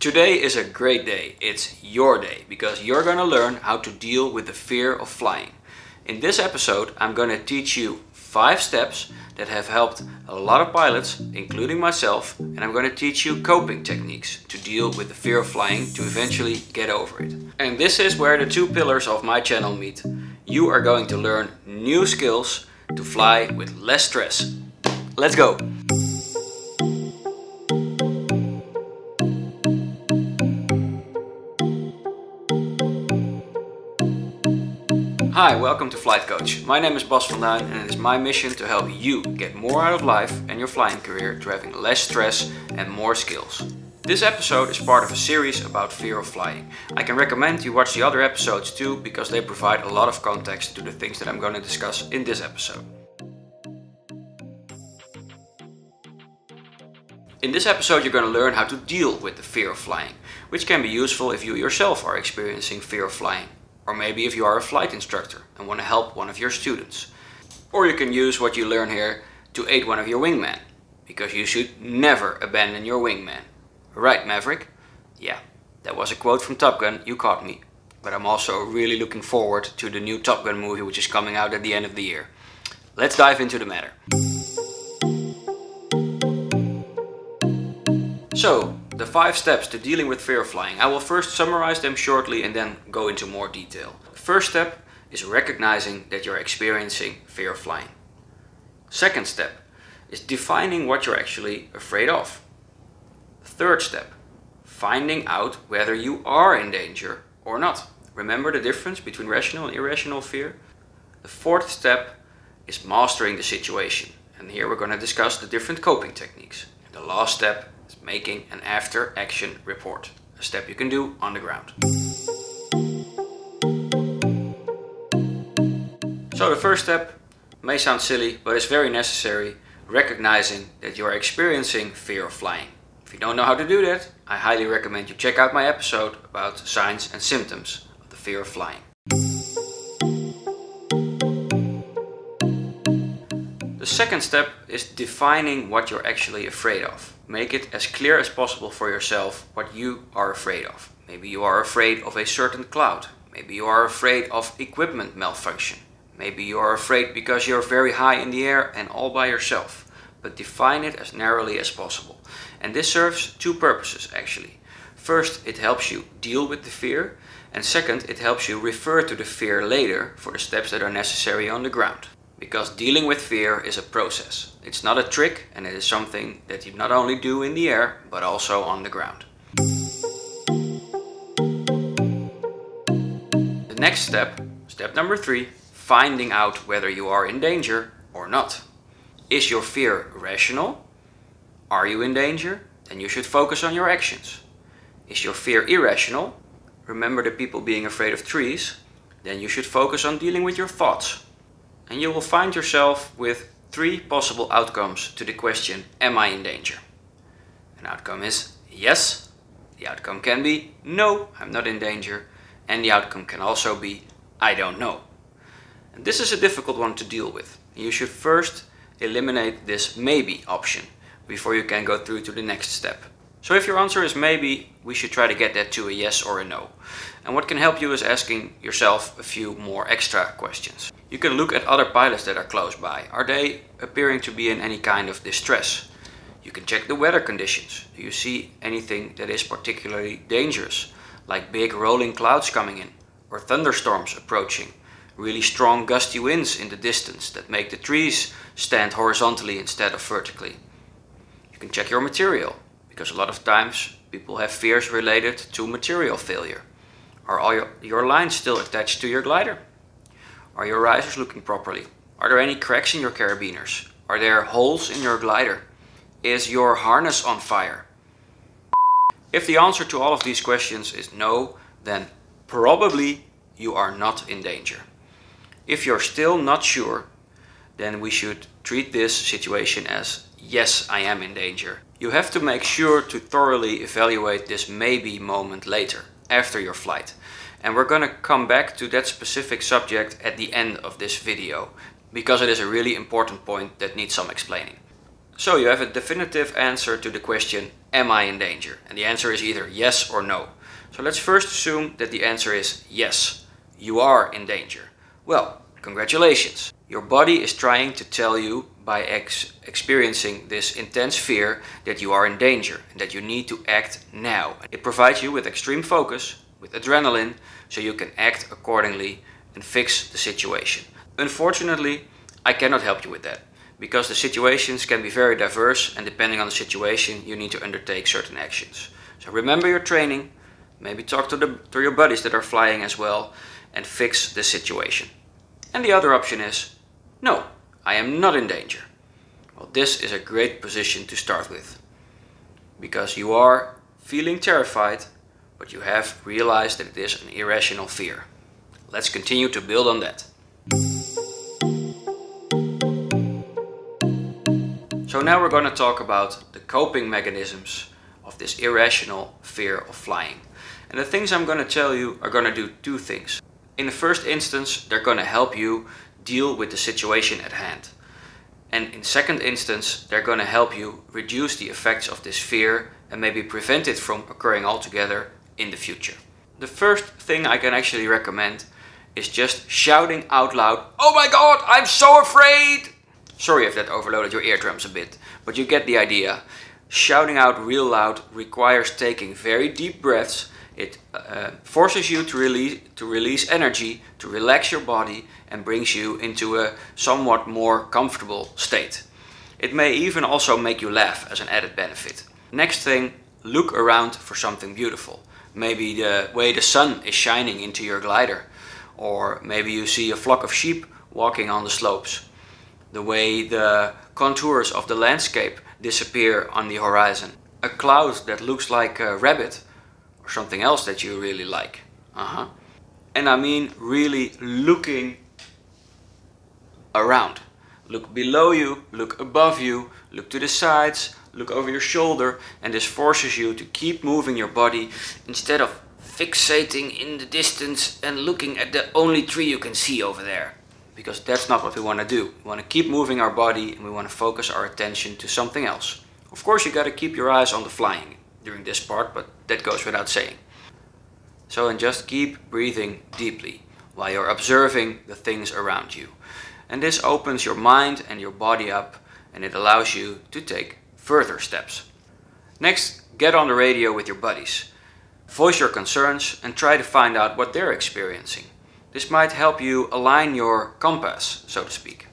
Today is a great day. It's your day because you're going to learn how to deal with the fear of flying. In this episode, I'm going to teach you 5 steps that have helped a lot of pilots, including myself, and I'm going to teach you coping techniques to deal with the fear of flying to eventually get over it. And this is where the 2 pillars of my channel meet. You are going to learn new skills to fly with less stress. Let's go! Hi, welcome to Flight Coach. My name is Bas van Duijn and it is my mission to help you get more out of life and your flying career to having less stress and more skills. This episode is part of a series about fear of flying. I can recommend you watch the other episodes too because they provide a lot of context to the things that I'm going to discuss in this episode. In this episode you're going to learn how to deal with the fear of flying, which can be useful if you yourself are experiencing fear of flying. Or maybe if you are a flight instructor and want to help one of your students. Or you can use what you learn here to aid one of your wingmen. Because you should never abandon your wingman. Right, Maverick? Yeah, that was a quote from Top Gun, you caught me. But I'm also really looking forward to the new Top Gun movie which is coming out at the end of the year. Let's dive into the matter. So, the 5 steps to dealing with fear of flying. I will first summarize them shortly and then go into more detail. The first step is recognizing that you're experiencing fear of flying. Second step is defining what you're actually afraid of. Third step, finding out whether you are in danger or not. Remember the difference between rational and irrational fear? The fourth step is mastering the situation. And here we're going to discuss the different coping techniques. And the last step, making an after-action report, a step you can do on the ground. So the first step may sound silly, but it's very necessary, recognizing that you are experiencing fear of flying. If you don't know how to do that, I highly recommend you check out my episode about signs and symptoms of the fear of flying. The second step is defining what you're actually afraid of. Make it as clear as possible for yourself what you are afraid of. Maybe you are afraid of a certain cloud. Maybe you are afraid of equipment malfunction. Maybe you are afraid because you're very high in the air and all by yourself. But define it as narrowly as possible. And this serves 2 purposes actually. First, it helps you deal with the fear. And second, it helps you refer to the fear later for the steps that are necessary on the ground. Because dealing with fear is a process. It's not a trick and it is something that you not only do in the air, but also on the ground. The next step, step number 3, finding out whether you are in danger or not. Is your fear rational? Are you in danger? Then you should focus on your actions. Is your fear irrational? Remember the people being afraid of trees? Then you should focus on dealing with your thoughts. And you will find yourself with 3 possible outcomes to the question, am I in danger? An outcome is yes, the outcome can be no, I'm not in danger, and the outcome can also be I don't know. And this is a difficult one to deal with. You should first eliminate this maybe option before you can go through to the next step. So if your answer is maybe, we should try to get that to a yes or a no. And what can help you is asking yourself a few more extra questions. You can look at other pilots that are close by. Are they appearing to be in any kind of distress? You can check the weather conditions. Do you see anything that is particularly dangerous? Like big rolling clouds coming in, or thunderstorms approaching. Really strong gusty winds in the distance that make the trees stand horizontally instead of vertically. You can check your material. Because a lot of times people have fears related to material failure. Are all your lines still attached to your glider? Are your risers looking properly? Are there any cracks in your carabiners? Are there holes in your glider? Is your harness on fire? If the answer to all of these questions is no, then probably you are not in danger. If you're still not sure, then we should treat this situation as yes, I am in danger. You have to make sure to thoroughly evaluate this maybe moment later, after your flight. And we're going to come back to that specific subject at the end of this video, because it is a really important point that needs some explaining. So you have a definitive answer to the question, am I in danger? And the answer is either yes or no. So let's first assume that the answer is yes, you are in danger. Well, congratulations. Your body is trying to tell you by experiencing this intense fear that you are in danger and that you need to act now. It provides you with extreme focus, with adrenaline, so you can act accordingly and fix the situation. Unfortunately, I cannot help you with that, because the situations can be very diverse, and depending on the situation, you need to undertake certain actions. So remember your training, maybe talk to your buddies that are flying as well, and fix the situation. And the other option is, no, I am not in danger. Well, this is a great position to start with, because you are feeling terrified, but you have realized that it is an irrational fear. Let's continue to build on that. So now we're going to talk about the coping mechanisms of this irrational fear of flying. And the things I'm going to tell you are going to do two things. In the first instance, they're going to help you deal with the situation at hand. And in second instance, they're going to help you reduce the effects of this fear and maybe prevent it from occurring altogether in the future. The first thing I can actually recommend is just shouting out loud, "Oh my God, I'm so afraid!" Sorry if that overloaded your eardrums a bit, but you get the idea. Shouting out real loud requires taking very deep breaths. It forces you to release energy, to relax your body, and brings you into a somewhat more comfortable state. It may even also make you laugh as an added benefit. Next thing, look around for something beautiful. Maybe the way the sun is shining into your glider, or maybe you see a flock of sheep walking on the slopes, the way the contours of the landscape disappear on the horizon, a cloud that looks like a rabbit, or something else that you really like. And I mean really looking around. Look below you, look above you, look to the sides, look over your shoulder, and this forces you to keep moving your body instead of fixating in the distance and looking at the only tree you can see over there. Because that's not what we want to do. We want to keep moving our body and we want to focus our attention to something else. Of course, you got to keep your eyes on the flying during this part, but that goes without saying. So, and just keep breathing deeply while you're observing the things around you. And this opens your mind and your body up, and it allows you to take further steps. Next, get on the radio with your buddies. Voice your concerns and try to find out what they're experiencing. This might help you align your compass, so to speak.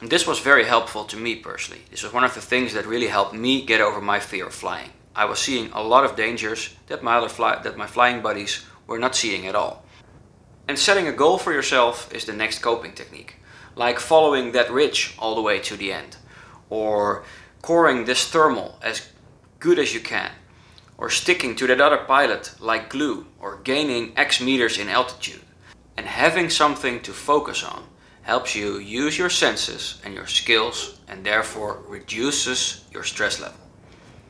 And this was very helpful to me personally. This was one of the things that really helped me get over my fear of flying. I was seeing a lot of dangers that my flying buddies were not seeing at all. And setting a goal for yourself is the next coping technique. Like following that ridge all the way to the end, or coring this thermal as good as you can, or sticking to that other pilot like glue, or gaining X meters in altitude. And having something to focus on helps you use your senses and your skills, and therefore reduces your stress level.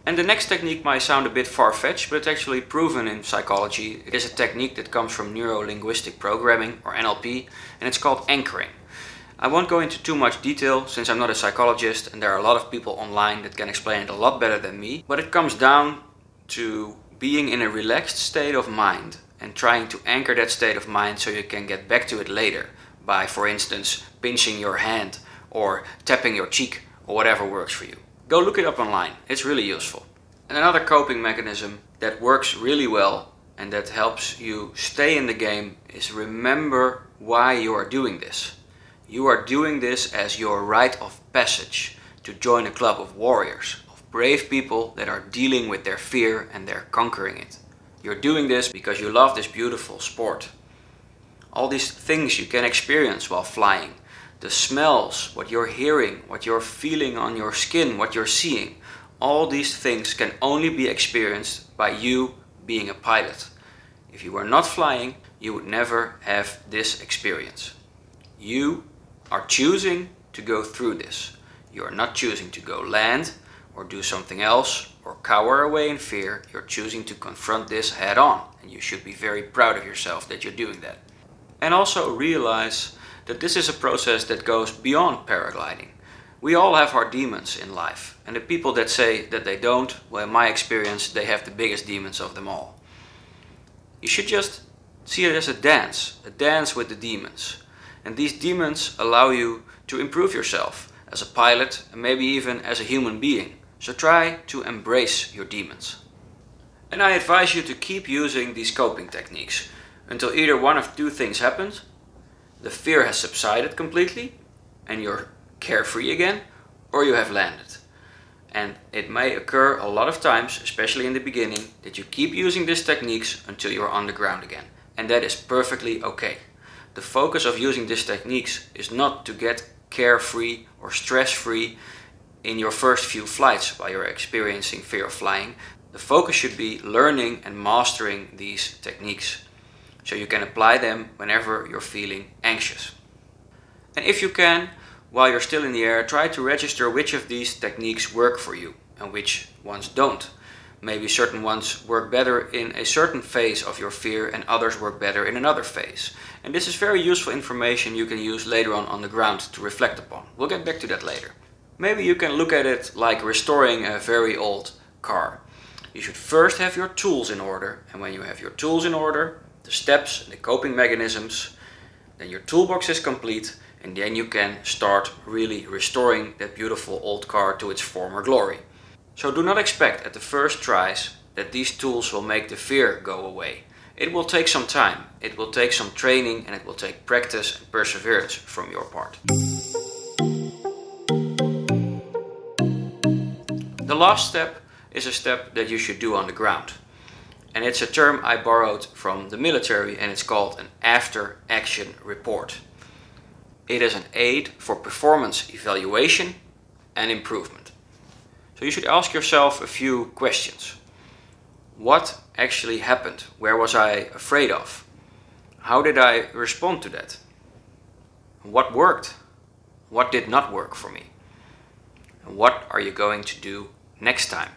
And the next technique might sound a bit far-fetched, but it's actually proven in psychology. It is a technique that comes from neuro-linguistic programming, or NLP, and it's called anchoring. I won't go into too much detail since I'm not a psychologist, and there are a lot of people online that can explain it a lot better than me, but it comes down to being in a relaxed state of mind and trying to anchor that state of mind so you can get back to it later by, for instance, pinching your hand or tapping your cheek or whatever works for you. Go look it up online. It's really useful. And another coping mechanism that works really well and that helps you stay in the game is remember why you are doing this. You are doing this as your rite of passage to join a club of warriors, of brave people that are dealing with their fear and they're conquering it. You're doing this because you love this beautiful sport. All these things you can experience while flying. The smells, what you're hearing, what you're feeling on your skin, what you're seeing. All these things can only be experienced by you being a pilot. If you were not flying, you would never have this experience. You are choosing to go through this. You are not choosing to go land or do something else or cower away in fear. You're choosing to confront this head on, and you should be very proud of yourself that you're doing that. And also realize that this is a process that goes beyond paragliding. We all have our demons in life, and the people that say that they don't, well, in my experience, they have the biggest demons of them all. You should just see it as a dance with the demons. And these demons allow you to improve yourself as a pilot and maybe even as a human being. So try to embrace your demons. And I advise you to keep using these coping techniques until either one of two things happens. The fear has subsided completely and you're carefree again, or you have landed. And it may occur a lot of times, especially in the beginning, that you keep using these techniques until you're on the ground again. And that is perfectly okay. The focus of using these techniques is not to get carefree or stress-free in your first few flights while you're experiencing fear of flying. The focus should be learning and mastering these techniques, so you can apply them whenever you're feeling anxious. And if you can, while you're still in the air, try to register which of these techniques work for you and which ones don't. Maybe certain ones work better in a certain phase of your fear and others work better in another phase. And this is very useful information you can use later on the ground to reflect upon. We'll get back to that later. Maybe you can look at it like restoring a very old car. You should first have your tools in order, and when you have your tools in order, the steps and the coping mechanisms, then your toolbox is complete, and then you can start really restoring that beautiful old car to its former glory. So do not expect at the first tries that these tools will make the fear go away. It will take some time, it will take some training, and it will take practice and perseverance from your part. The last step is a step that you should do on the ground. And it's a term I borrowed from the military, and it's called an after-action report. It is an aid for performance evaluation and improvement. So you should ask yourself a few questions. What actually happened? Where was I afraid of? How did I respond to that? What worked? What did not work for me? And what are you going to do next time?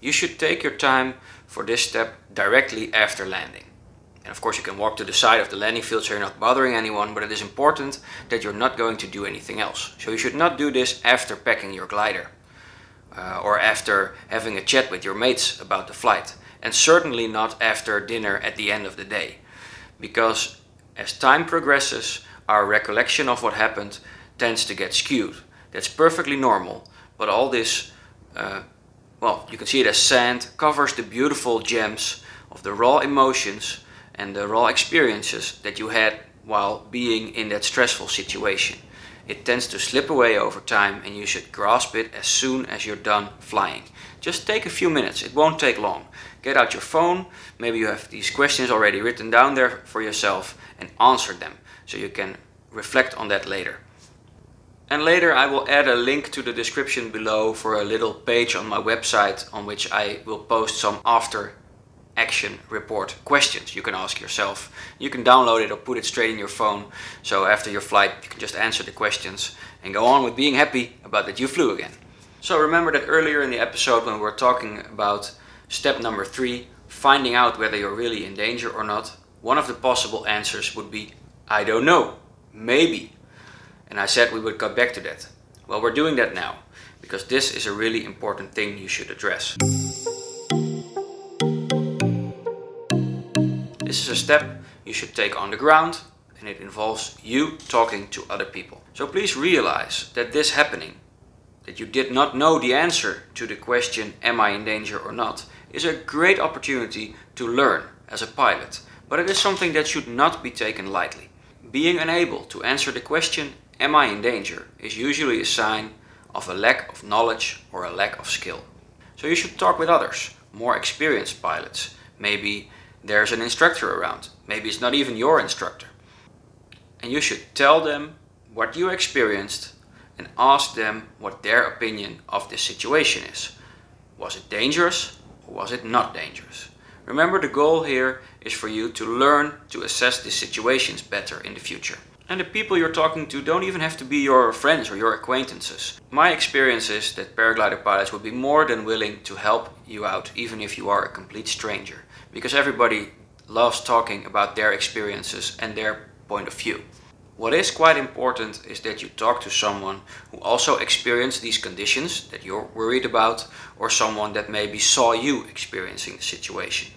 You should take your time for this step directly after landing. And of course you can walk to the side of the landing field so you're not bothering anyone, but it is important that you're not going to do anything else. So you should not do this after packing your glider. Or after having a chat with your mates about the flight, and certainly not after dinner at the end of the day, because as time progresses our recollection of what happened tends to get skewed. That's perfectly normal, but all this, well, you can see it as sand, covers the beautiful gems of the raw emotions and the raw experiences that you had while being in that stressful situation. It tends to slip away over time, and you should grasp it as soon as you're done flying. Just take a few minutes, it won't take long. Get out your phone, maybe you have these questions already written down there for yourself, and answer them so you can reflect on that later. And later I will add a link to the description below for a little page on my website on which I will post some after action report questions you can ask yourself. You can download it or put it straight in your phone, so after your flight you can just answer the questions and go on with being happy about that you flew again. So remember that earlier in the episode when we were talking about step number 3, finding out whether you're really in danger or not, one of the possible answers would be, I don't know, maybe. And I said we would get back to that. Well, we're doing that now, because this is a really important thing you should address. This is a step you should take on the ground, and it involves you talking to other people. So please realize that this happening, that you did not know the answer to the question, am I in danger or not, is a great opportunity to learn as a pilot. But it is something that should not be taken lightly. Being unable to answer the question, am I in danger, is usually a sign of a lack of knowledge or a lack of skill. So you should talk with others, more experienced pilots, maybe there's an instructor around. Maybe it's not even your instructor. And you should tell them what you experienced and ask them what their opinion of this situation is. Was it dangerous or was it not dangerous? Remember, the goal here is for you to learn to assess these situations better in the future. And the people you're talking to don't even have to be your friends or your acquaintances. My experience is that paraglider pilots would be more than willing to help you out, even if you are a complete stranger, because everybody loves talking about their experiences and their point of view. What is quite important is that you talk to someone who also experienced these conditions that you're worried about, or someone that maybe saw you experiencing the situation.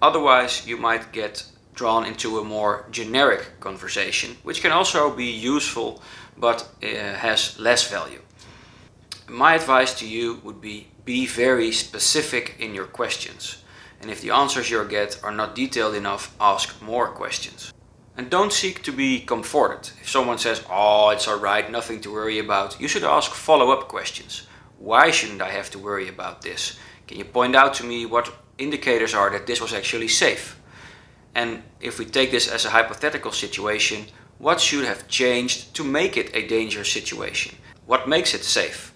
Otherwise, you might get drawn into a more generic conversation, which can also be useful but has less value. My advice to you would be very specific in your questions. And if the answers you get are not detailed enough, ask more questions. And don't seek to be comforted. If someone says, "Oh, it's alright, nothing to worry about," you should ask follow-up questions. Why shouldn't I have to worry about this? Can you point out to me what indicators are that this was actually safe? And if we take this as a hypothetical situation, what should have changed to make it a dangerous situation? What makes it safe?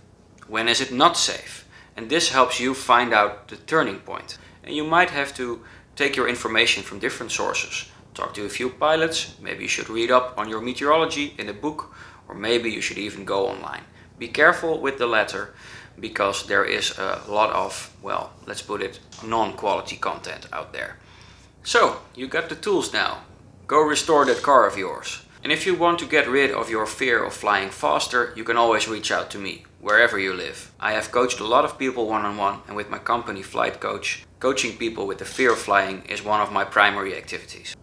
When is it not safe? And this helps you find out the turning point. And you might have to take your information from different sources. Talk to a few pilots, maybe you should read up on your meteorology in a book, or maybe you should even go online. Be careful with the latter, because there is a lot of, well, let's put it, non-quality content out there. So, you got the tools now. Go restore that car of yours. And if you want to get rid of your fear of flying faster, you can always reach out to me, wherever you live. I have coached a lot of people one-on-one, and with my company Flight Coach, coaching people with the fear of flying is one of my primary activities.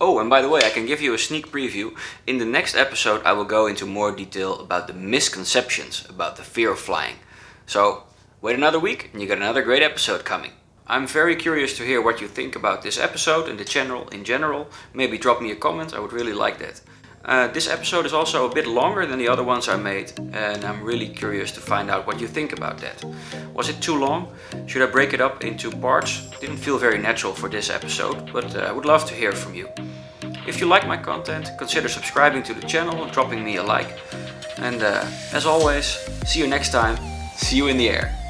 Oh, and by the way, I can give you a sneak preview. In the next episode, I will go into more detail about the misconceptions about the fear of flying. So, wait another week and you got another great episode coming. I'm very curious to hear what you think about this episode and the channel in general. Maybe drop me a comment, I would really like that. This episode is also a bit longer than the other ones I made, and I'm really curious to find out what you think about that. Was it too long? Should I break it up into parts? Didn't feel very natural for this episode, but I would love to hear from you. If you like my content, consider subscribing to the channel and dropping me a like. And as always, see you next time. See you in the air.